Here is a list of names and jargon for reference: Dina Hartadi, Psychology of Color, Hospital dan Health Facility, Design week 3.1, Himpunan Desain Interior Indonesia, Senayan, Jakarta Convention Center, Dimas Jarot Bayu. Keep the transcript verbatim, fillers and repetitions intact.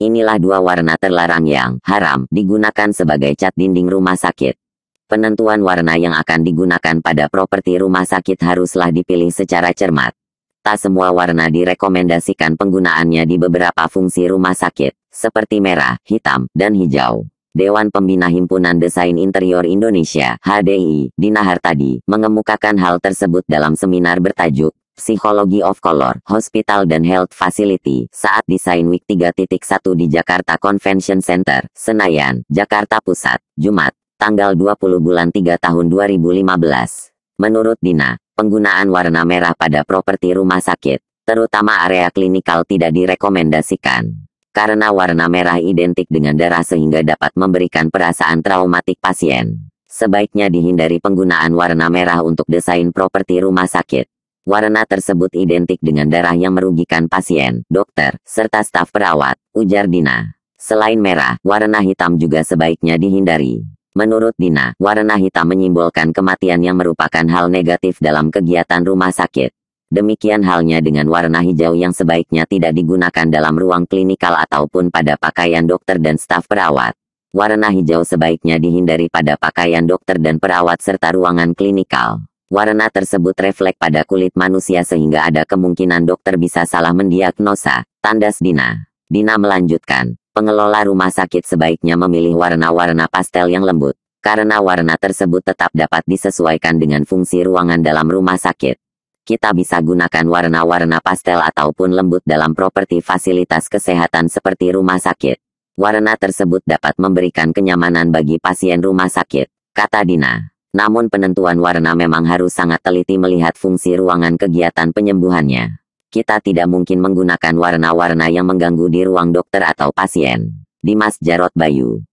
Inilah dua warna terlarang yang haram digunakan sebagai cat dinding rumah sakit. Penentuan warna yang akan digunakan pada properti rumah sakit haruslah dipilih secara cermat. Tak semua warna direkomendasikan penggunaannya di beberapa fungsi rumah sakit, seperti merah, hitam, dan hijau. Dewan Pembina Himpunan Desain Interior Indonesia (H D I), Dina Hartadi, mengemukakan hal tersebut dalam seminar bertajuk Psychology of Color, Hospital dan Health Facility saat Design Week tiga titik satu di Jakarta Convention Center, Senayan, Jakarta Pusat, Jumat, tanggal dua puluh bulan tiga tahun dua ribu lima belas. Menurut Dina, penggunaan warna merah pada properti rumah sakit, terutama area klinikal, tidak direkomendasikan. Karena warna merah identik dengan darah sehingga dapat memberikan perasaan traumatik pasien. Sebaiknya dihindari penggunaan warna merah untuk desain properti rumah sakit. Warna tersebut identik dengan darah yang merugikan pasien, dokter, serta staf perawat, ujar Dina. Selain merah, warna hitam juga sebaiknya dihindari. Menurut Dina, warna hitam menyimbolkan kematian yang merupakan hal negatif dalam kegiatan rumah sakit. Demikian halnya dengan warna hijau yang sebaiknya tidak digunakan dalam ruang klinikal ataupun pada pakaian dokter dan staf perawat. Warna hijau sebaiknya dihindari pada pakaian dokter dan perawat serta ruangan klinikal. Warna tersebut refleks pada kulit manusia sehingga ada kemungkinan dokter bisa salah mendiagnosa, tandas Dina. Dina melanjutkan, pengelola rumah sakit sebaiknya memilih warna-warna pastel yang lembut, karena warna tersebut tetap dapat disesuaikan dengan fungsi ruangan dalam rumah sakit. Kita bisa gunakan warna-warna pastel ataupun lembut dalam properti fasilitas kesehatan seperti rumah sakit. Warna tersebut dapat memberikan kenyamanan bagi pasien rumah sakit, kata Dina. Namun penentuan warna memang harus sangat teliti melihat fungsi ruangan kegiatan penyembuhannya. Kita tidak mungkin menggunakan warna-warna yang mengganggu di ruang dokter atau pasien. Dimas Jarot Bayu.